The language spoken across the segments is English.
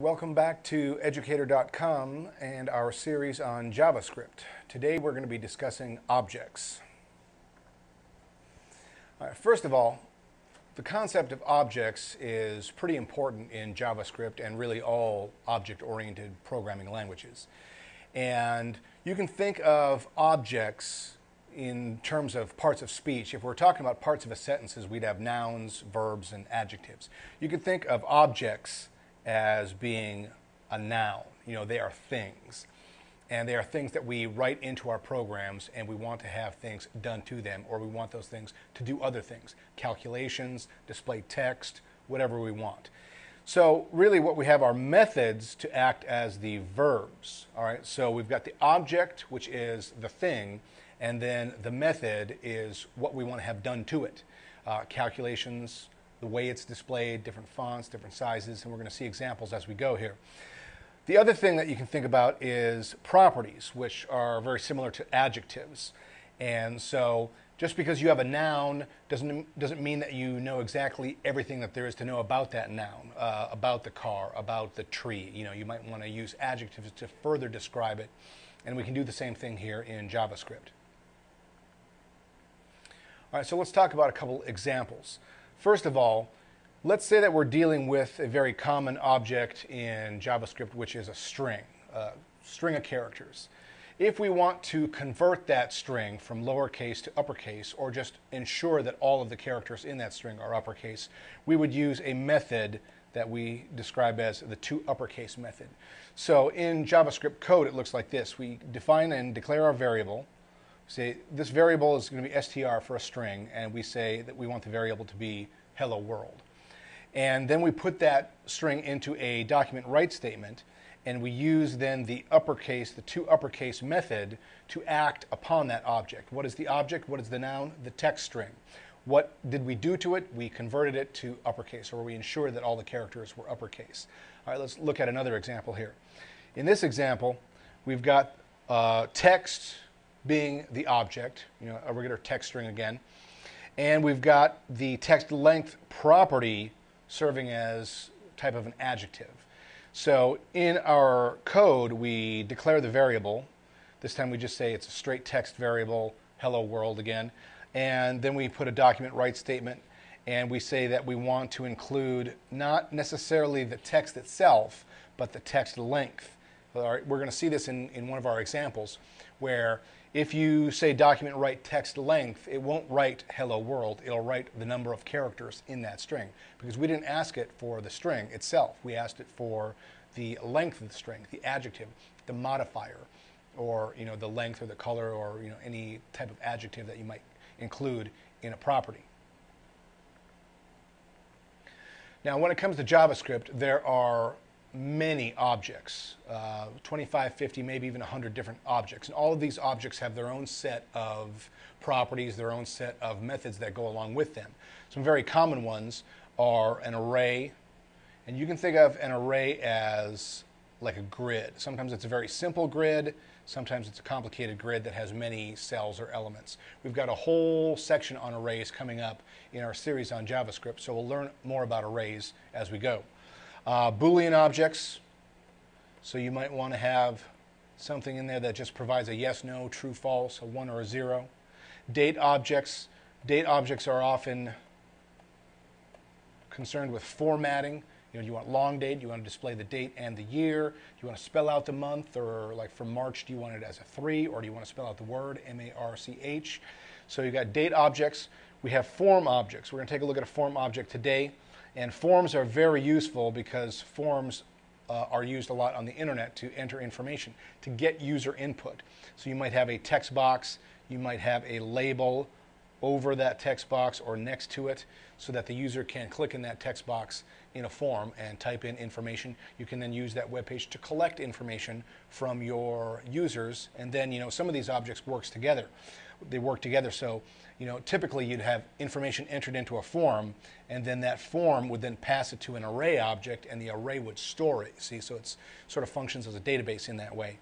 Welcome back to Educator.com and our series on JavaScript. Today we're going to be discussing objects. First of all, the concept of objects is pretty important in JavaScript and really all object-oriented programming languages. And you can think of objects in terms of parts of speech. If we're talking about parts of a sentence, we'd have nouns, verbs, and adjectives. You can think of objects as being a noun. You know, they are things. And they are things that we write into our programs, and we want to have things done to them, or we want those things to do other things. Calculations, display text, whatever we want. So really what we have are methods to act as the verbs. All right, so we've got the object, which is the thing, and then the method is what we want to have done to it. Calculations, the way it's displayed, different fonts, different sizes, and we're going to see examples as we go here. The other thing that you can think about is properties, which are very similar to adjectives. And so just because you have a noun doesn't mean that you know exactly everything that there is to know about that noun, about the car, about the tree. You know, you might want to use adjectives to further describe it, and we can do the same thing here in JavaScript. All right, so let's talk about a couple examples. First of all, let's say that we're dealing with a very common object in JavaScript, which is a string of characters. If we want to convert that string from lowercase to uppercase, or just ensure that all of the characters in that string are uppercase, we would use a method that we describe as the toUpperCase method. So in JavaScript code, it looks like this. We define and declare our variable. Say this variable is going to be str for a string, and we say that we want the variable to be hello world. And then we put that string into a document write statement, and we use then the uppercase, the toUpperCase method to act upon that object. What is the object? What is the noun? The text string. What did we do to it? We converted it to uppercase, or we ensured that all the characters were uppercase. All right, let's look at another example here. In this example, we've got text being the object, you know, a regular text string again. And we've got the text length property serving as type of an adjective. So in our code, we declare the variable. This time we just say it's a straight text variable, hello world again. And then we put a document write statement, and we say that we want to include not necessarily the text itself, but the text length. All right, we're going to see this in one of our examples, where if you say document write text length, it won't write hello world, it'll write the number of characters in that string, because we didn't ask it for the string itself. We asked it for the length of the string, the adjective, the modifier, or, you know, the length or the color, or, you know, any type of adjective that you might include in a property. Now, when it comes to JavaScript, there are many objects, 25, 50, maybe even 100 different objects. And all of these objects have their own set of properties, their own set of methods that go along with them. Some very common ones are an array. And you can think of an array as like a grid. Sometimes it's a very simple grid. Sometimes it's a complicated grid that has many cells or elements. We've got a whole section on arrays coming up in our series on JavaScript, so we'll learn more about arrays as we go. Boolean objects, so you might want to have something in there that just provides a yes, no, true, false, a 1 or a 0. Date objects. Date objects are often concerned with formatting. You know, you want long date, you want to display the date and the year, you want to spell out the month, or like for March, do you want it as a 3, or do you want to spell out the word, M-A-R-C-H. So you've got date objects. We have form objects. We're going to take a look at a form object today. And forms are very useful because forms are used a lot on the internet to enter information, to get user input. So you might have a text box, you might have a label over that text box or next to it, so that the user can click in that text box in a form and type in information. You can then use that web page to collect information from your users, and then, you know, some of these objects work together. So, you know, typically you'd have information entered into a form, and then that form would then pass it to an array object, and the array would store it. See, so it sort of functions as a database in that way.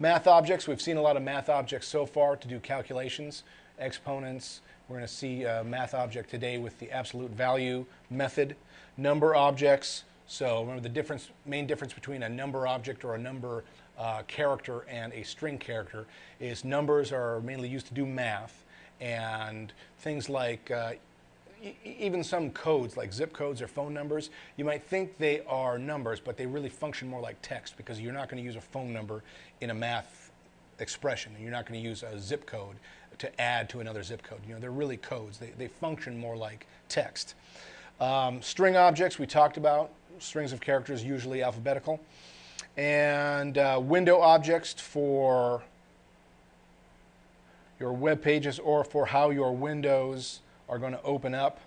Math objects, we've seen a lot of math objects so far to do calculations, exponents. We're going to see a math object today with the absolute value method. Number objects, So remember the difference, main difference between a number object or a number character and a string character is numbers are mainly used to do math, and things like even some codes like zip codes or phone numbers, you might think they are numbers, but they really function more like text, because you're not going to use a phone number in a math expression. You're not going to use a zip code to add to another zip code. You know, they're really codes. They function more like text. String objects we talked about, strings of characters usually alphabetical, and window objects for your web pages or for how your windows are going to open up,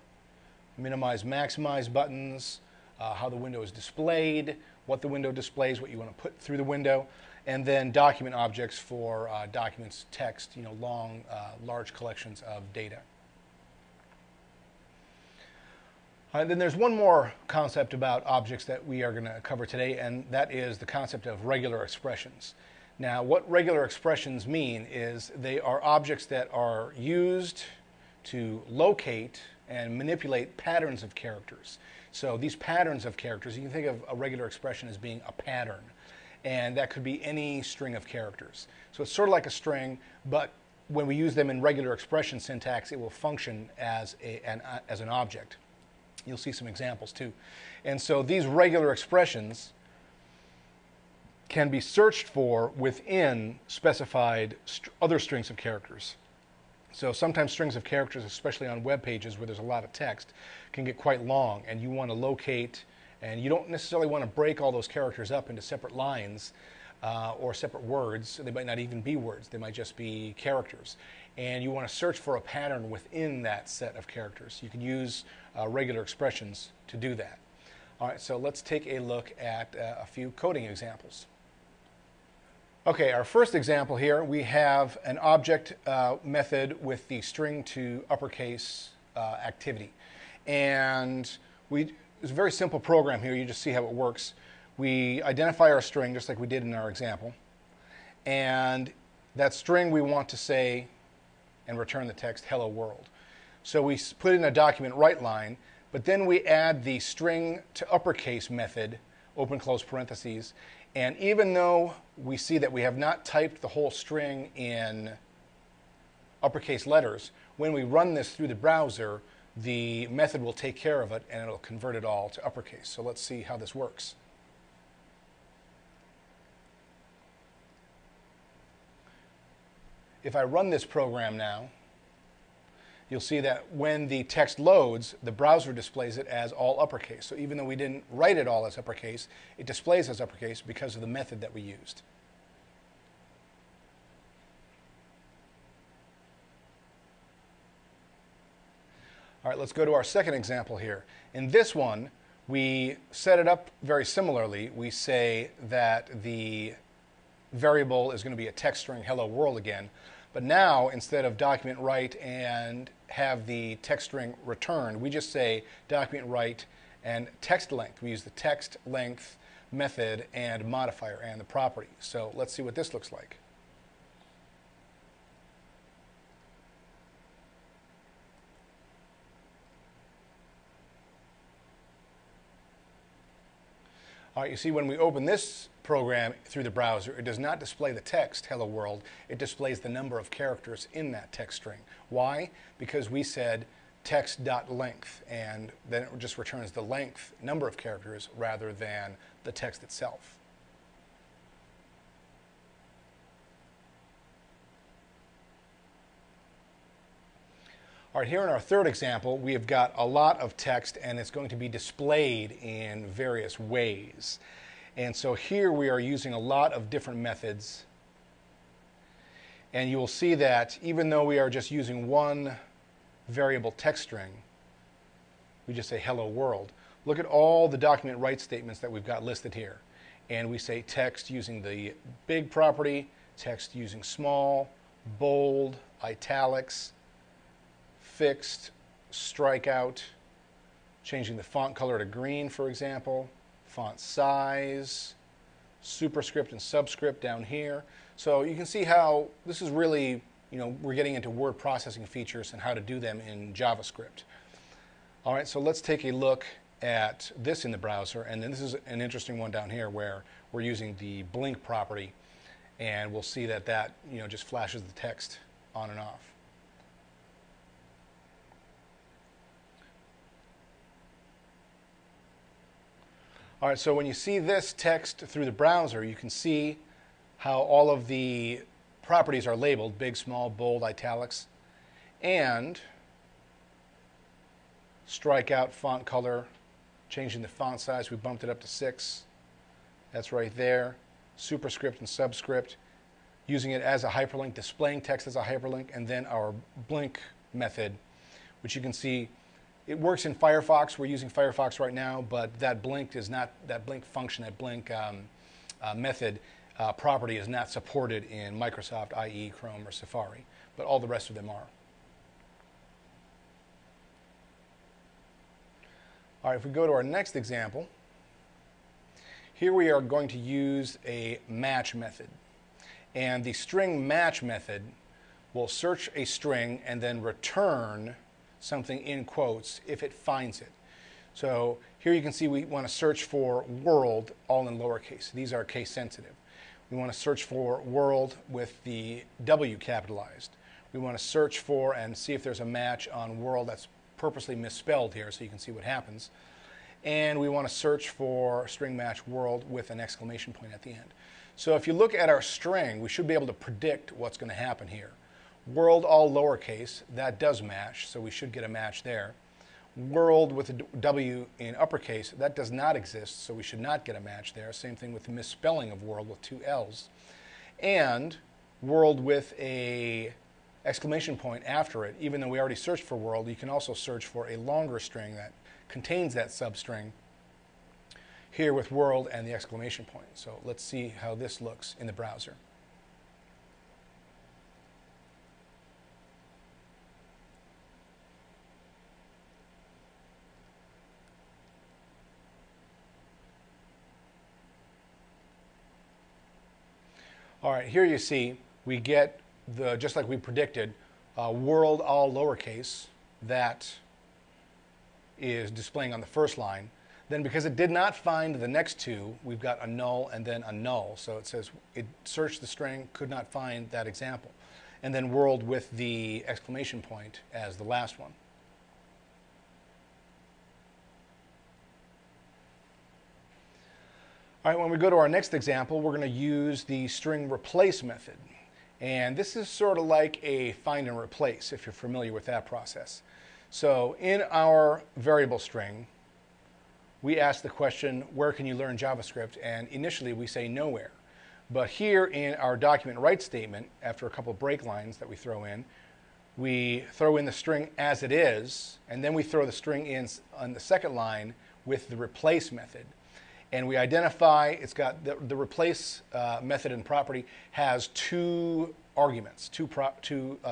minimize, maximize buttons, how the window is displayed, what the window displays, what you want to put through the window, and then document objects for documents, text, you know, long, large collections of data. Then there's one more concept about objects that we are going to cover today, and that is the concept of regular expressions. Now, what regular expressions mean is they are objects that are used to locate and manipulate patterns of characters. So these patterns of characters, you can think of a regular expression as being a pattern, and that could be any string of characters. So it's sort of like a string, but when we use them in regular expression syntax, it will function as an object. You'll see some examples too. And so these regular expressions can be searched for within specified other strings of characters. So sometimes strings of characters, especially on web pages where there's a lot of text, can get quite long, and you want to locate, and you don't necessarily want to break all those characters up into separate lines or separate words. They might not even be words. They might just be characters. And you want to search for a pattern within that set of characters. You can use regular expressions to do that. All right, so let's take a look at a few coding examples. Okay, our first example here, we have an object method with the string to uppercase activity. And it's a very simple program here. You just see how it works. We identify our string just like we did in our example. And that string we want to say and return the text, hello world. So we put in a document right line, but then we add the string to uppercase method, open close parentheses. And even though we see that we have not typed the whole string in uppercase letters, when we run this through the browser, the method will take care of it and it'll convert it all to uppercase. So let's see how this works. If I run this program now, you'll see that when the text loads, the browser displays it as all uppercase. So even though we didn't write it all as uppercase, it displays as uppercase because of the method that we used. All right, let's go to our second example here. In this one, we set it up very similarly. We say that the variable is going to be a text string, hello world again. But now, instead of document write and have the text string returned, we just say document write and text length. We use the text length method and modifier and the property. So let's see what this looks like. All right, you see when we open this program through the browser, it does not display the text, hello world. It displays the number of characters in that text string. Why? Because we said text.length, and then it just returns the length, number of characters, rather than the text itself. All right, here in our third example, we have got a lot of text, and it's going to be displayed in various ways. And so here we are using a lot of different methods. And you will see that even though we are just using one variable text string, we just say hello world. Look at all the document write statements that we've got listed here. And we say text using the big property, text using small, bold, italics, fixed, strikeout, changing the font color to green, for example, font size, superscript and subscript down here. So you can see how this is really, you know, we're getting into word processing features and how to do them in JavaScript. All right, so let's take a look at this in the browser, and then this is an interesting one down here where we're using the blink property, and we'll see that that, you know, just flashes the text on and off. All right, so when you see this text through the browser, you can see how all of the properties are labeled, big, small, bold, italics, and strike out font color, changing the font size. We bumped it up to 6. That's right there. Superscript and subscript, using it as a hyperlink, displaying text as a hyperlink, and then our blink method, which you can see it works in Firefox. We're using Firefox right now, but that blink is not, that blink function, that blink method property is not supported in Microsoft IE, Chrome, or Safari, but all the rest of them are. All right, if we go to our next example, here we are going to use a match method. And the string match method will search a string and then return something in quotes if it finds it. So here you can see we want to search for world, all in lowercase. These are case sensitive. We want to search for world with the W capitalized. We want to search for and see if there's a match on world. That's purposely misspelled here so you can see what happens. And we want to search for string match world with an exclamation point at the end. So if you look at our string, we should be able to predict what's going to happen here. World all lowercase, that does match, so we should get a match there. World with a W in uppercase, that does not exist, so we should not get a match there. Same thing with the misspelling of world with 2 L's. And world with a exclamation point after it, even though we already searched for world, you can also search for a longer string that contains that substring here with world and the exclamation point. So let's see how this looks in the browser. All right, here you see we get the, just like we predicted, world all lowercase, that is displaying on the first line. Then because it did not find the next two, we've got a null and then a null. So it says it searched the string, could not find that example. And then world with the exclamation point as the last one. All right, when we go to our next example, we're going to use the string replace method. And this is sort of like a find and replace, if you're familiar with that process. So in our variable string, we ask the question, where can you learn JavaScript? And initially we say nowhere. But here in our document write statement, after a couple break lines that we throw in the string as it is, and then we throw the string in on the second line with the replace method. And we identify, it's got the replace method and property has two arguments, two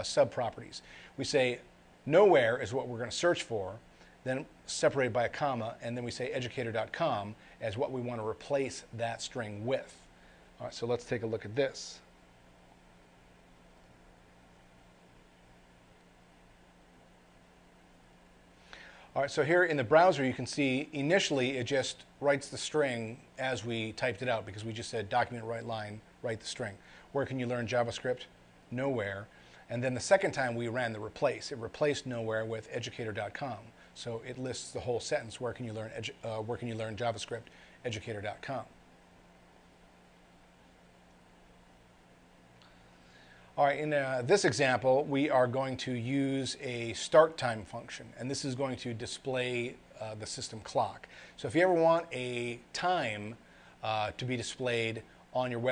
sub-properties. We say nowhere is what we're going to search for, then separated by a comma, and then we say Educator.com as what we want to replace that string with. All right, so let's take a look at this. All right, so here in the browser you can see initially it just writes the string as we typed it out because we just said document write line, write the string. Where can you learn JavaScript? Nowhere. And then the second time we ran the replace, it replaced nowhere with educator.com. So it lists the whole sentence, where can you learn, where can you learn JavaScript? Educator.com. All right, in this example, we are going to use a start time function, and this is going to display the system clock. So if you ever want a time to be displayed on your website,